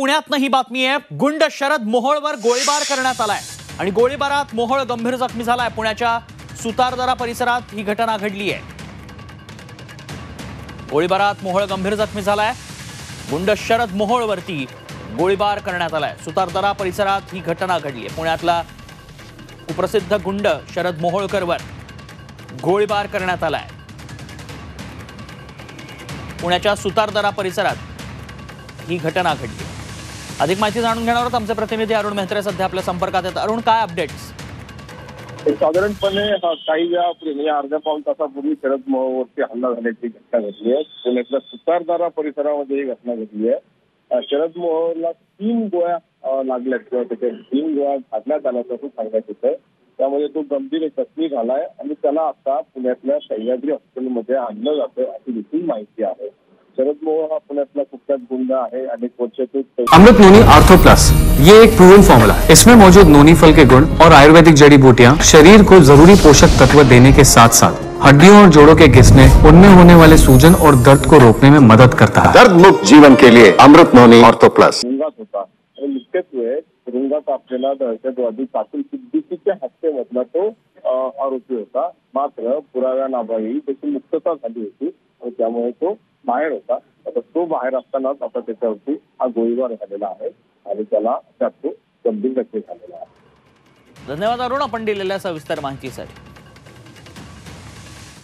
पुण्यातनं ही बातमी आहे। गुंड शरद मोहोळवर गोळीबार करण्यात आलाय आणि गोळीबारात मोहोळ गंभीर जखमी झालाय। पुण्याच्या सुतारदरा परिसरात ही घटना घडली आहे। गोळीबारात मोहोळ गंभीर जखमी झालाय। गुंड शरद मोहोळवरती गोळीबार करण्यात आलाय। सुतारदरा परिसरात ही घटना घडली आहे। पुण्यातला कुप्रसिद्ध गुंड शरद मोहोळकरवर गोळीबार करण्यात आलाय। पुण्याच्या सुतारदरा परिसरात ही घटना घडली। अधिक माहिती जाणून घेणार आहोत आमचे प्रतिनिधी अरुण मेहत्रे सध्या आपल्या संपर्कात आहेत। अरुण, काय अपडेट्स? साधारणपणे काही वेळापूर्वी म्हणजे अर्ध्या पाऊण तासापूर्वी शरद मोहोळवरती हल्ला झाल्याची घटना घडली आहे। पुण्यातल्या सुतारदरा परिसरामध्ये ही घटना घडली आहे। शरद मोहोळला 3 गोळ्या लागल्यात किंवा त्याच्या 3 गोळ्या घालण्यात आल्याचं सांगण्यात येतं। त्यामुळे तो गंभीर जखमी झालाय आणि त्याला आता पुण्यातल्या सह्याद्री हॉस्पिटलमध्ये आणलं जातं अशी देखील माहिती आहे। शरद मोहोळ हा पुण्यातला कुख्यात गुंडा है। अमृत नोनी आर्थो प्लस ये एक प्रूवन फॉर्मूला है। इसमें मौजूद नोनी फल के गुण और आयुर्वेदिक जड़ी बूटियाँ शरीर को जरूरी पोषक तत्व देने के साथ साथ हड्डियों और जोड़ों के घिसने, उनमें होने वाले सूजन और दर्द को रोकने में मदद करता है। दर्द मुक्त जीवन के लिए अमृत नोनी आर्थो प्लस। मुख्यत्वे तुरुंगात आपल्याला दहशतवादी कासिम सिद्दीकीच्या हत्येमधला तो आरोपी होता, मात्र पुराव्याअभावी त्याची मुक्तता झाली होती आणि त्यामुळे तो बाहेर होता। आता तो बाहेर असतानाच आता त्याच्यावरती हा गोळीबार झालेला आहे आणि त्याला त्यात गंभीर जखमी झालेला आहे। धन्यवाद अरुण आपण दिलेल्या सविस्तर माहितीसाठी।